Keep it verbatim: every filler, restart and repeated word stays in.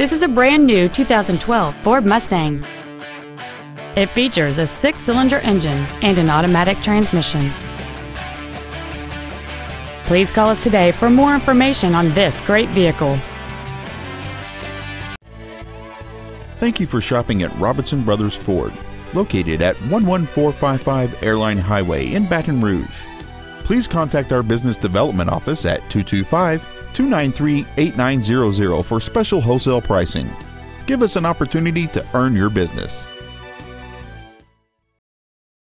This is a brand new two thousand twelve Ford Mustang. It features a six-cylinder engine and an automatic transmission. Please call us today for more information on this great vehicle. Thank you for shopping at Robinson Brothers Ford, located at one one four five five Airline Highway in Baton Rouge. Please contact our business development office at two two five, two nine three, eight nine zero zero for special wholesale pricing. Give us an opportunity to earn your business.